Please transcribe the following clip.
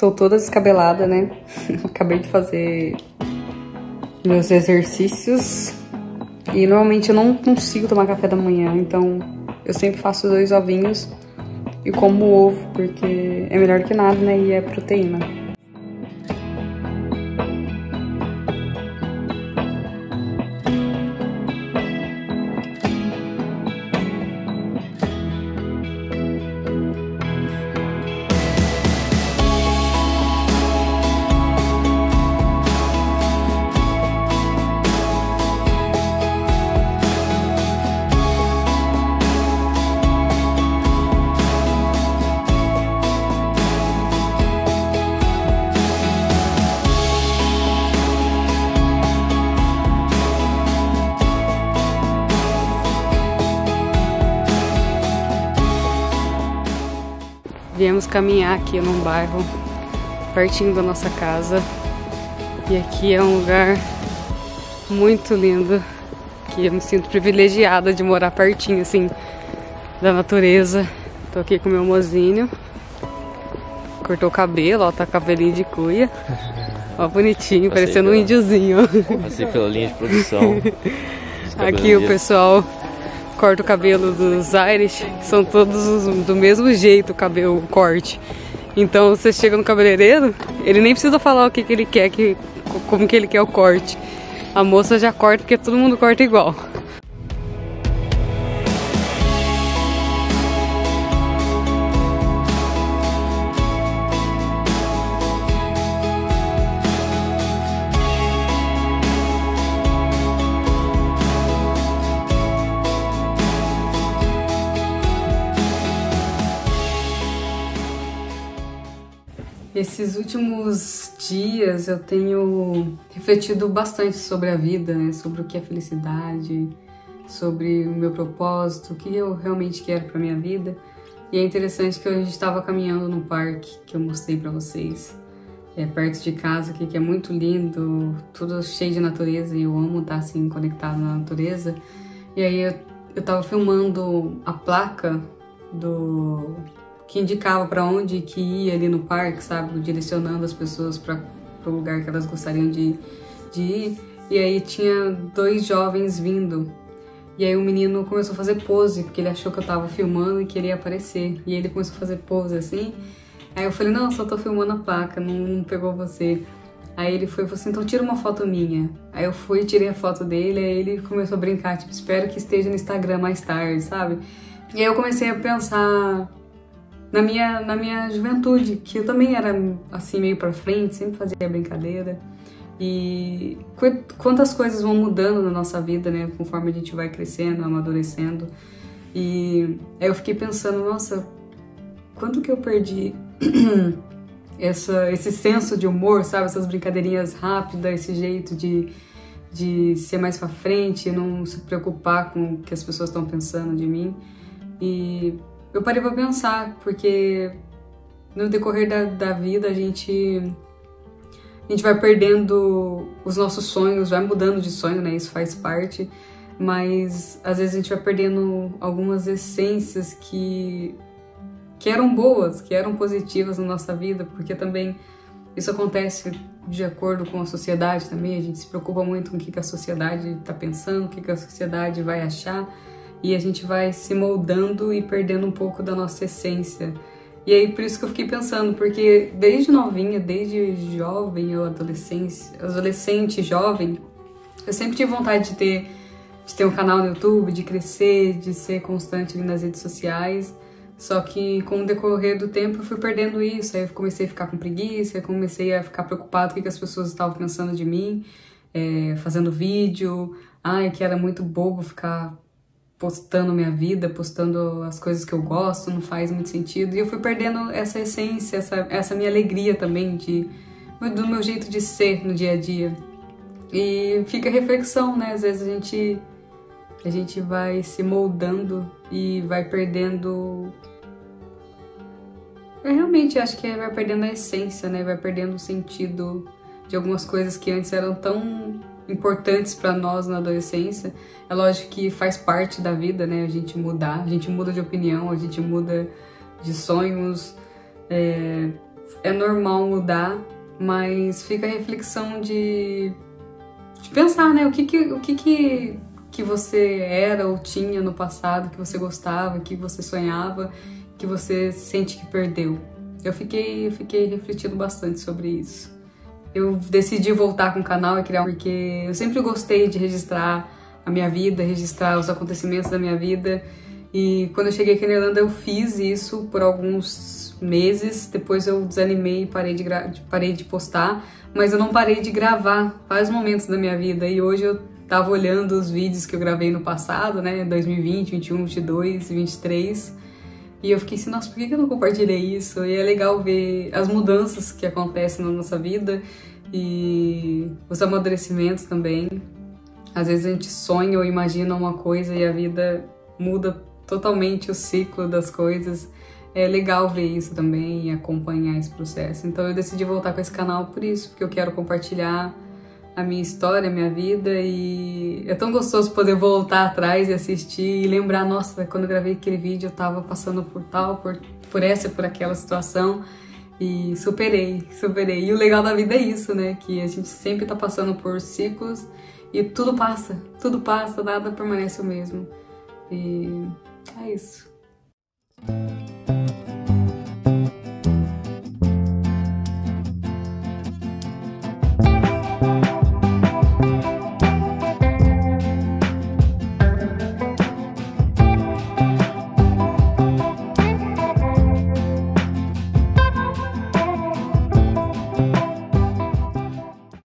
Estou toda descabelada, né? Acabei de fazer meus exercícios. E normalmente eu não consigo tomar café da manhã, então eu sempre faço 2 ovinhos e como ovo, porque é melhor que nada, né? E é proteína. Viemos caminhar aqui num bairro pertinho da nossa casa e aqui é um lugar muito lindo, que eu me sinto privilegiada de morar pertinho assim da natureza. Tô aqui com meu mozinho, cortou o cabelo, ó, tá cabelinho de cuia, ó, bonitinho, passei parecendo um índiozinho. Passei pela linha de produção. Aqui o pessoal corta o cabelo dos Irish, são todos do mesmo jeito o cabelo, o corte. Então você chega no cabeleireiro, ele nem precisa falar o que ele quer, como que ele quer o corte. A moça já corta porque todo mundo corta igual. Esses últimos dias eu tenho refletido bastante sobre a vida, né? Sobre o que é felicidade, sobre o meu propósito, o que eu realmente quero para minha vida. E é interessante que a gente estava caminhando no parque que eu mostrei para vocês, perto de casa, que é muito lindo, tudo cheio de natureza, e eu amo estar assim conectado na natureza. E aí eu estava filmando a placa que indicava para onde que ia ali no parque, sabe? Direcionando as pessoas para o lugar que elas gostariam de ir. E aí tinha 2 jovens vindo. E aí o menino começou a fazer pose, porque ele achou que eu tava filmando e queria aparecer. E ele começou a fazer pose assim. Aí eu falei, não, só tô filmando a placa, não pegou você. Aí ele foi e falou assim, então tira uma foto minha. Aí eu fui e tirei a foto dele, aí ele começou a brincar, tipo, espero que esteja no Instagram mais tarde, sabe? E aí eu comecei a pensar na minha juventude, que eu também era assim meio pra frente, sempre fazia brincadeira. E quantas coisas vão mudando na nossa vida, né? Conforme a gente vai crescendo, amadurecendo. E aí eu fiquei pensando, nossa, quanto que eu perdi esse senso de humor, sabe? Essas brincadeirinhas rápidas, esse jeito de ser mais pra frente, não se preocupar com o que as pessoas estão pensando de mim. E eu parei pra pensar, porque no decorrer da vida a gente vai perdendo os nossos sonhos, vai mudando de sonho, né? Isso faz parte, mas às vezes a gente vai perdendo algumas essências que eram boas, que eram positivas na nossa vida, porque também isso acontece de acordo com a sociedade também, a gente se preocupa muito com o que a sociedade tá pensando, o que a sociedade vai achar. E a gente vai se moldando e perdendo um pouco da nossa essência. E aí por isso que eu fiquei pensando, porque desde novinha, desde jovem ou adolescente, jovem, eu sempre tive vontade de ter um canal no YouTube, de crescer, de ser constante ali nas redes sociais. Só que com o decorrer do tempo eu fui perdendo isso, aí eu comecei a ficar com preguiça, eu comecei a ficar preocupado com o que as pessoas estavam pensando de mim, fazendo vídeo, ai, que era muito bobo ficar postando minha vida, postando as coisas que eu gosto, não faz muito sentido. E eu fui perdendo essa essência, essa minha alegria também, do meu jeito de ser no dia a dia. E fica a reflexão, né? Às vezes a gente vai se moldando e vai perdendo... Eu realmente acho que vai perdendo a essência, né? Vai perdendo o sentido de algumas coisas que antes eram tão importantes para nós na adolescência. É lógico que faz parte da vida, né? A gente mudar, a gente muda de opinião, a gente muda de sonhos, é normal mudar, mas fica a reflexão de pensar, né? O que você era ou tinha no passado, que você gostava, que você sonhava, que você sente que perdeu. Eu fiquei refletindo bastante sobre isso. Eu decidi voltar com o canal e criar, porque eu sempre gostei de registrar a minha vida, registrar os acontecimentos da minha vida. E quando eu cheguei aqui na Irlanda eu fiz isso por alguns meses, depois eu desanimei e parei de postar, mas eu não parei de gravar vários momentos da minha vida. E hoje eu tava olhando os vídeos que eu gravei no passado, né, 2020, 21, 22, 23, e eu fiquei assim, nossa, por que eu não compartilhei isso? E é legal ver as mudanças que acontecem na nossa vida e os amadurecimentos também. Às vezes a gente sonha ou imagina uma coisa e a vida muda totalmente o ciclo das coisas. É legal ver isso também e acompanhar esse processo. Então eu decidi voltar com esse canal por isso, porque eu quero compartilhar a minha história, a minha vida, e é tão gostoso poder voltar atrás e assistir e lembrar, nossa, quando eu gravei aquele vídeo eu tava passando por tal, por essa, por aquela situação, e superei. E o legal da vida é isso, né, que a gente sempre tá passando por ciclos e tudo passa, nada permanece o mesmo. E é isso.